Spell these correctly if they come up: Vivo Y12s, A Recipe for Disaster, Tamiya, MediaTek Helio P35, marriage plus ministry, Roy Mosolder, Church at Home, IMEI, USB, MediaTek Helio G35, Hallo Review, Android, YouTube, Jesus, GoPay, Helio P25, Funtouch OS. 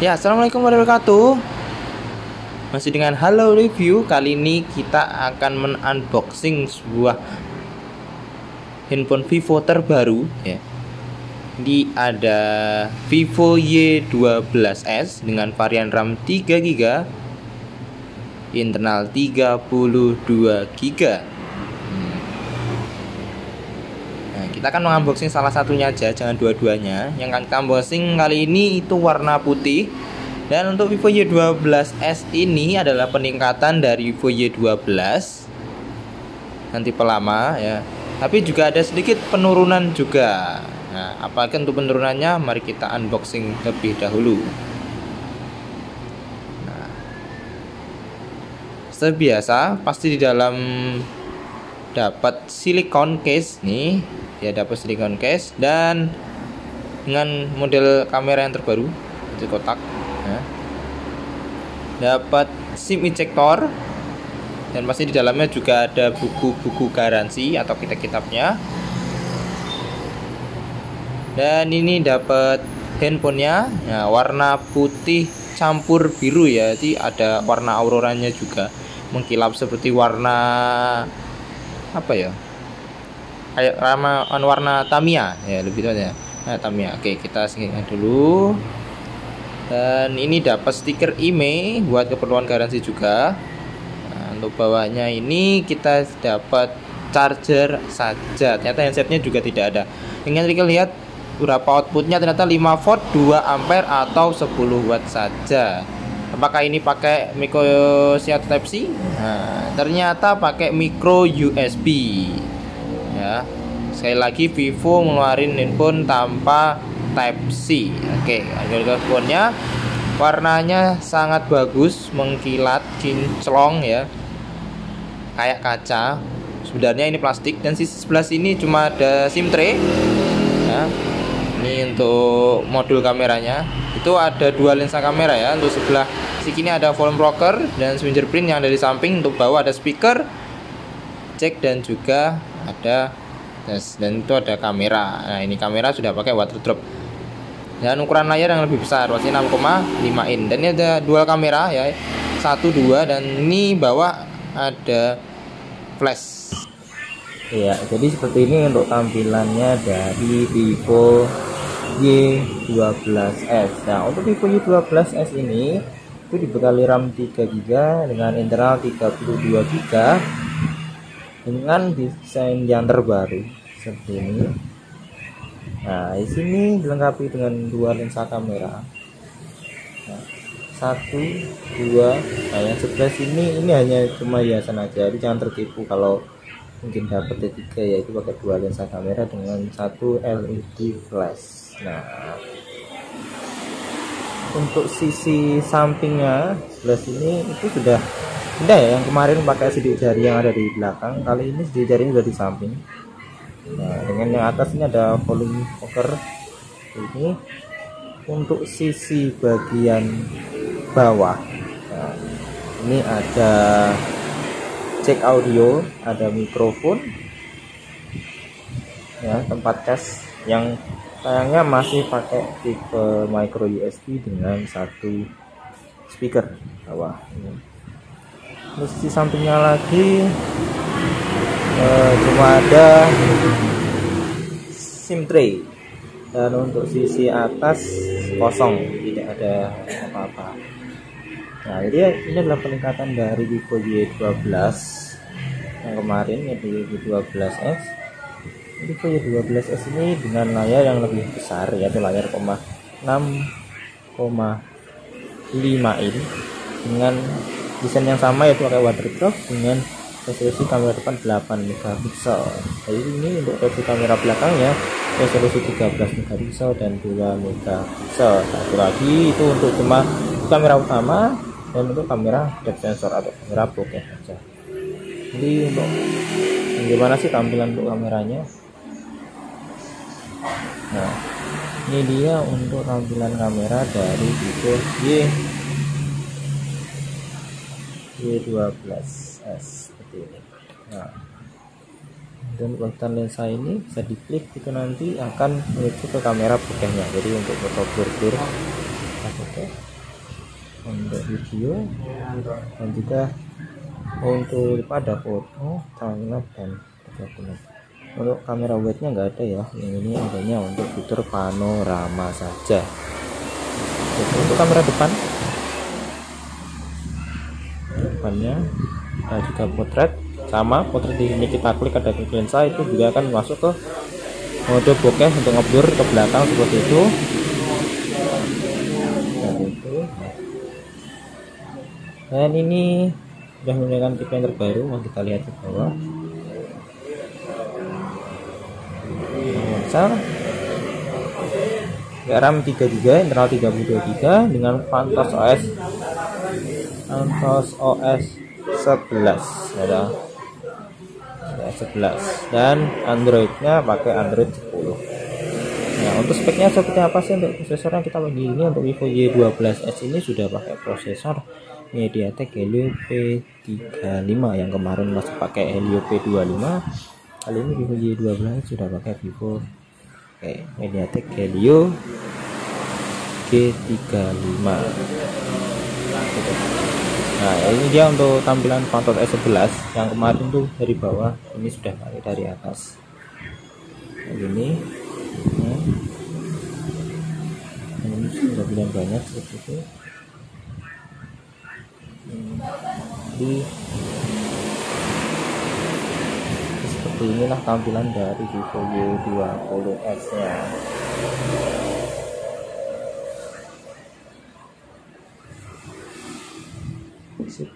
Ya, assalamualaikum warahmatullahi wabarakatuh. Masih dengan Hallo Review. Kali ini kita akan men-unboxing sebuah handphone Vivo terbaru ya. Ini ada Vivo Y12s dengan varian RAM 3GB, internal 32GB. Nah, kita akan mengunboxing salah satunya aja, jangan dua-duanya. Yang akan kita unboxing kali ini itu warna putih. Dan untuk Vivo Y12s ini adalah peningkatan dari Vivo Y12 yang tipe lama ya. Tapi juga ada sedikit penurunan juga. Nah, apalagi untuk penurunannya, mari kita unboxing lebih dahulu. Nah, seperti biasa, pasti di dalam dapat silikon case nih. Ya, dapat silikon case dan dengan model kamera yang terbaru di kotak. Nah, dapat SIM ejector dan pasti di dalamnya juga ada buku-buku garansi atau kitab-kitabnya. Dan ini dapat handphonenya. Nah, warna putih campur biru ya, jadi ada warna auroranya juga mengkilap seperti warna apa ya? Kayak ramuan warna Tamiya ya, lebih tepatnya. Nah, Tamiya. Oke, kita singkirkan dulu. Dan ini dapat stiker IMEI buat keperluan garansi juga. Nah, untuk bawahnya ini kita dapat charger saja. Ternyata handsetnya juga tidak ada. Ingin lihat berapa outputnya, ternyata 5V, 2A atau 10W saja. Apakah ini pakai micro Type-C? Nah, ternyata pakai micro USB ya. Sekali lagi Vivo ngeluarin handphone tanpa Type-C. Oke, handphonenya warnanya sangat bagus, mengkilat, kinclong ya, kayak kaca. Sebenarnya ini plastik, dan sisi sebelah sini cuma ada SIM tray ya. Ini untuk modul kameranya itu ada dua lensa kamera ya. Untuk sebelah sini ada volume rocker dan fingerprint yang dari samping. Untuk bawah ada speaker, jack, dan juga ada tes, dan itu ada kamera. Nah, ini kamera sudah pakai waterdrop dan ukuran layar yang lebih besar, luasnya 6,5 in, dan ini ada dual kamera ya, 1, 2, dan ini bawah ada flash ya. Jadi seperti ini untuk tampilannya dari Vivo Y12s. Nah, untuk Vivo Y12s ini itu dibekali RAM 3GB dengan internal 32GB dengan desain yang terbaru seperti ini. Nah, di sini dilengkapi dengan dua lensa kamera. Nah, 1, 2. Nah, yang sebelah sini ini hanya cuma hiasan aja, jadi jangan tertipu kalau mungkin dapat 3, yaitu pakai dua lensa kamera dengan 1 LED flash. Nah, untuk sisi sampingnya sebelah sini itu sudah pindah ya. Yang kemarin pakai sidik jari yang ada di belakang, kali ini sidik jari sudah di samping. Nah, dengan yang atas ini ada volume rocker. Ini untuk sisi bagian bawah. Nah, ini ada jack audio, ada mikrofon ya, tempat cas yang sayangnya masih pakai tipe micro USB dengan 1 speaker bawah. Terus di sampingnya lagi cuma ada SIM tray, dan untuk sisi atas kosong, tidak ada apa-apa. Nah, jadi ini adalah peningkatan dari Vivo Y12 yang kemarin, yaitu Y12s. Vivo Y12s ini dengan layar yang lebih besar, yaitu layar 6,5 in dengan desain yang sama, yaitu pakai waterproof dengan resolusi kamera depan 8 megapiksel. Jadi ini untuk resolusi kamera belakangnya resolusi 13 megapiksel dan 2 megapiksel. Satu lagi itu untuk cuma kamera utama, dan untuk kamera depth sensor atau kamera bokeh saja. Jadi untuk gimana sih tampilan untuk kameranya? Nah, ini dia untuk tampilan kamera dari Vivo Y12s seperti ini. Nah, dan konten lensa ini bisa diklik, itu nanti akan menuju ke kamera bokehnya. Jadi untuk foto blur-blur, oke. untuk video dan juga untuk pada foto, timelapse dan lain-lain. Untuk kamera wide-nya nggak ada ya, yang ini adanya untuk fitur panorama saja. Untuk kamera depannya ada juga potret, sama potret di sini kita klik ada quick lensa, itu juga akan masuk ke mode bokeh untuk ngeblur ke belakang seperti itu. Dan ini sudah menggunakan tipe yang terbaru, mau kita lihat ke bawah. Lensa RAM 3GB, internal 32GB dengan Funtouch OS 11 ada. Ya, 11 dan Androidnya pakai Android 10. Nah, untuk speknya seperti apa sih untuk prosesornya? Kita bagi ini untuk Vivo Y12s ini sudah pakai prosesor MediaTek Helio P35, yang kemarin masih pakai Helio P25. Kali ini Vivo Y12 sudah pakai MediaTek Helio G35. Nah, ini dia untuk tampilan Funtouch S11 yang kemarin tuh dari bawah, ini sudah pakai dari atas. Begini. Nah, ini sudah bilang banyak seperti itu. Seperti inilah tampilan dari Vivo Y12s nya. Sip.